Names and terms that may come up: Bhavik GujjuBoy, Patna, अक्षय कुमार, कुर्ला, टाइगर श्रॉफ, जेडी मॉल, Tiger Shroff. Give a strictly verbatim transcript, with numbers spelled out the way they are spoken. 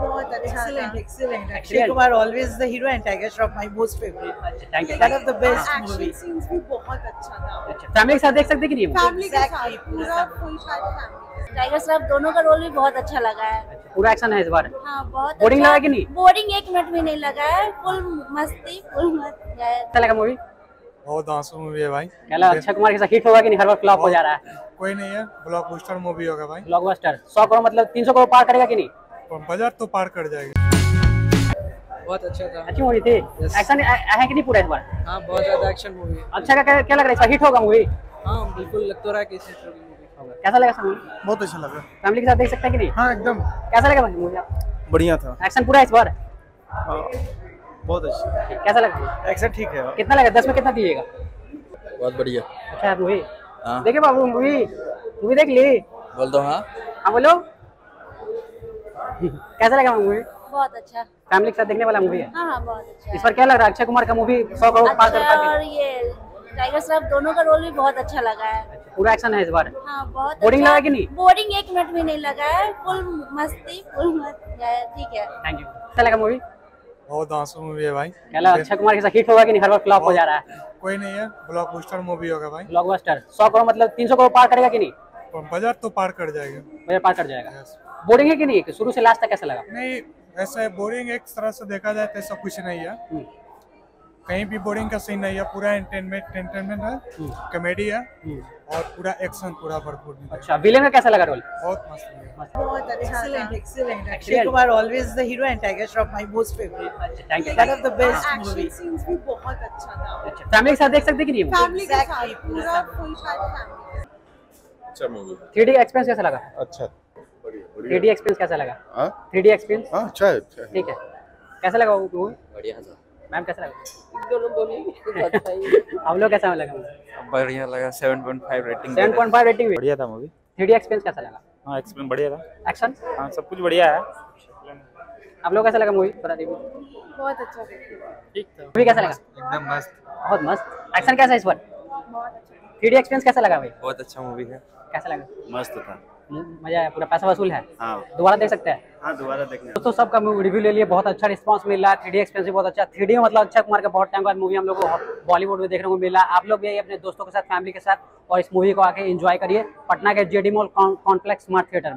बहुत अच्छा था। अक्षय कुमार always the hero and Tiger Shroff my most favorite. Thank you. One of the best movie. Action scenes भी बहुत अच्छा था। Family के साथ देख सकते कि नहीं? Family के साथ पूरा full family। Tiger Shroff दोनों का रोल भी बहुत अच्छा लगा है। पूरा एक्शन है इस बार। हाँ बहुत। Boring लगा कि नहीं? Boring एक मिनट भी नहीं लगा है। Full मस्ती, full मस्त। अच्छा लगा मूवी? बहुत आंसू मूवी है भाई। कहला अक्षय कुमार के साथ हिट होगा कि नहीं? हर बार फ्लॉप हो जा रहा है। कोई नहीं है, ब्लॉकबस्टर मूवी होगा भाई। ब्लॉकबस्टर। सौ करोड़ मतलब तीन सौ करोड़ पार करेगा कि नहीं? बाजार तो पार कर जाएगा। बहुत अच्छा था। अच्छी मूवी थी। एक्शन है कि नहीं पूरा इस बार? हाँ बहुत ज्यादा एक्शन मूवी। अच्छा का क्या लग रहा है इस बार हिट होगा मूवी? हाँ बिल्कुल लग तो रहा है कि हिट होगी मूवी। कैसा लगा सर? बहुत अच्छा लगा। फैमिली के साथ देख सकते हैं कि नहीं? हाँ एकदम। कैसा लगा भाई मूवी? बढ़िया था। एक्शन पूरा इस बार? बहुत अच्छा। कैसा लगा? एक्शन ठीक है। कितना लगा? दस में कितना दीजिएगा? बहुत बढ़िया। अच्छा मूवी देखे बाबू? मूवी मूवी देख ली? बोल दो। हाँ हाँ बोलो। कैसा लगा मूवी? बहुत अच्छा। फैमिली के साथ देखने वाला मूवी है। हाँ, हाँ, बहुत अच्छा। इस पर क्या लग रहा है? अक्षय कुमार का मूवी सौ करोड़ पार कर पाएगा। और ये टाइगर श्रॉफ दोनों का रोल भी बहुत अच्छा लगा है। पूरा एक्शन है इस बार। हाँ बहुत। बोरिंग लगा कि नहीं? बोरिंग एक मिनट भी नहीं लगा है। फुल मस्ती, फुल मस्त है। ठीक है। Thank you. कैसा लगा मूवी? बहुत आंसू मूवी है भाई। कहला अक्षय कुमार के साथ हिट होगा कि नहीं? हर बार फ्लॉप हो जा रहा है। कोई नहीं है, ब्लॉकबस्टर मूवी होगा भाई। ब्लॉकबस्टर। सौ करोड़ मतलब तीन सौ करोड़ पार करेगा कि नहीं? बाजार तो पार कर जाएगा। बाजार पार कर जाएगा। yes. बोरिंग है कि नहीं? कि शुरू से लास्ट तक कैसा लगा? नहीं ऐसा बोरिंग एक तरह से देखा जाए तो ऐसा कुछ नहीं है। hmm. कहीं भी बोरिंग का सीन नहीं है। पूरा एंटरटेनमेंट एंटरटेनमेंट है। hmm. कॉमेडी है। hmm. और पूरा एक्शन पूरा भरपूर। अच्छा विलेन का कैसा लगा रोल? बहुत मस्त। बहुत अच्छा। Excellent. अक्षय कुमार always the hero and टाइगर श्रॉफ my most favourite. Thank you. One of the best movie. Action scenes भी बहुत अच्छा था। अच्छा फैमिली के साथ देख सकते कि नहीं? फैमिली के साथ पूरा फुल फैमिली। अच्छा मूवी। थ्री डी एक्सपीरियंस कैसा लगा? अच्छा बढ़िया बढ़िया। थ्री डी एक्सपीरियंस कैसा लगा? हां थ्री डी एक्सपीरियंस हां अच्छा है अच्छा है। ठीक है। कैसा लगा वो? बढ़िया था। मैम कैसा लगा? दोनों दोनों अच्छा ही। हम लोग कैसा लगा? बढ़िया लगा। सात पॉइंट पाँच रेटिंग। सात पॉइंट पाँच रेटिंग। बढ़िया था मूवी। थ्री डी एक्सपीरियंस कैसा लगा? हां एक्सपीरियंस बढ़िया था। एक्शन हां सब कुछ बढ़िया है। आप लोग कैसा लगा मूवी? बता दीजिए। बहुत अच्छा था। ठीक था। मूवी कैसा लगा? एकदम मस्त। बहुत मस्त। एक्शन कैसा है इस बार? बहुत अच्छा। थ्री डी एक्सपीरियंस कैसा लगा भाई? बहुत अच्छा मूवी है। कैसा लगा? मस्त था। मजा आया। पूरा पैसा वसूल है। हाँ दोबारा देख सकते हैं। हाँ दोबारा देखने। तो सबका रिव्यू ले लिए। बहुत अच्छा रिस्पांस मिला। थ्री डी एक्सपीरियंस भी बहुत अच्छा। थ्री डी मतलब अक्षय कुमार का बहुत टाइम बाद मूवी हम लोग को बॉलीवुड में देखने को मिला। आप लोग भी अपने दोस्तों के साथ फैमिली के साथ और इस मूवी को आके एंजॉय करिए। पटना के जेडी मॉल complex smart theatre.